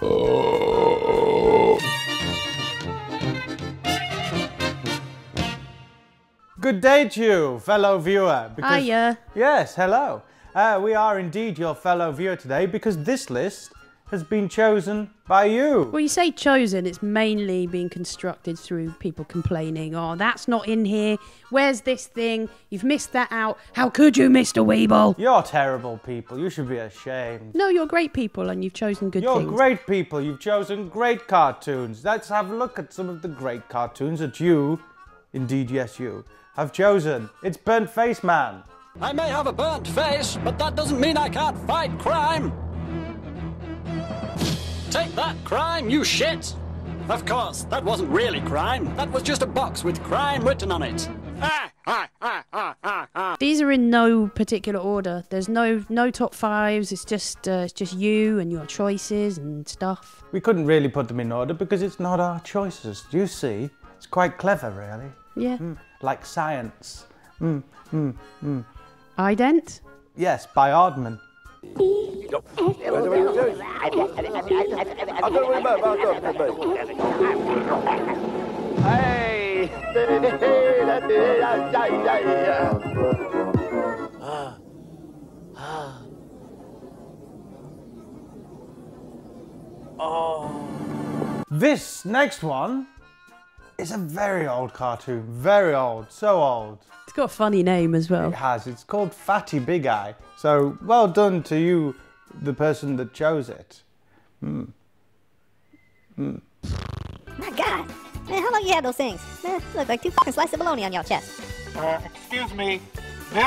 Good day to you, fellow viewer. Hiya. Yes, hello. We are indeed your fellow viewer today because this list has been chosen by you. Well, you say chosen, it's mainly being constructed through people complaining, oh, that's not in here, where's this thing, you've missed that out, how could you, Mr. Weeble? You're terrible people, you should be ashamed. No, you're great people and you've chosen good things. You're great people, you've chosen great cartoons. Let's have a look at some of the great cartoons that you, indeed yes you, have chosen. It's Burnt Face Man. I may have a burnt face, but that doesn't mean I can't fight crime. Take that, crime, you shit! Of course, that wasn't really crime. That was just a box with crime written on it. Ah, ah, ah, ah, ah, ah. These are in no particular order. There's no top fives. It's just you and your choices and stuff. We couldn't really put them in order because it's not our choices. Do you see? It's quite clever, really. Yeah. Like science. Ident? Yes, by Aardman. Hey! This next one is a very old cartoon. Very old. So old. It's got a funny name as well. It has. It's called Fatty Big Eye. So, well done to you, the person that chose it. My God! Man, how long you had those things? Man, look like two fucking slices of bologna on your chest. Excuse me. Could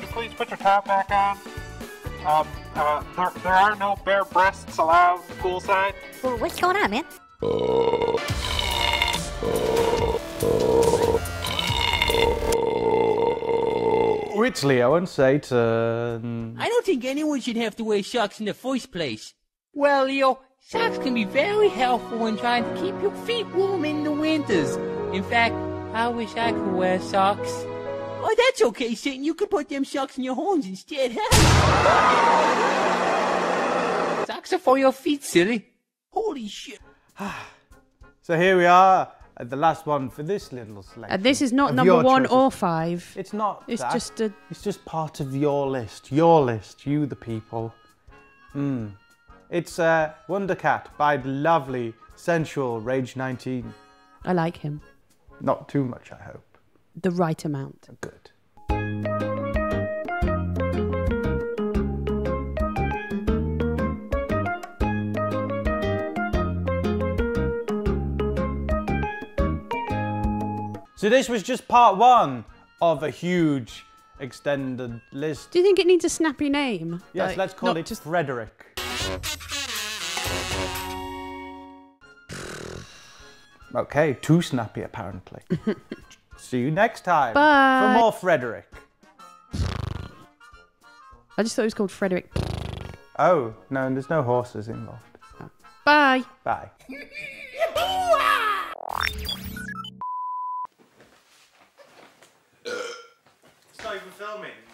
you please put your top back on? There are no bare breasts allowed poolside. Well, what's going on, man? It's Leo and Satan. I don't think anyone should have to wear socks in the first place. Well, Leo, socks can be very helpful in trying to keep your feet warm in the winters. In fact, I wish I could wear socks. Oh, that's okay, Satan. You could put them socks in your horns instead. Socks are for your feet, silly. Holy shit. So here we are. The last one for this little selection. This is not number one choices. Or five. It's not. It's that. Just a. It's just part of your list. Your list. You, the people. It's Wonder Cat by the lovely, sensual Rage 19. I like him. Not too much, I hope. The right amount. Good. So this was just part one of a huge extended list. Do you think it needs a snappy name? Yes, like, let's call it just Frederick. Okay, too snappy apparently. See you next time. Bye. For more Frederick. I just thought it was called Frederick. Oh, no, and there's no horses involved. Bye. Bye. Not even filming.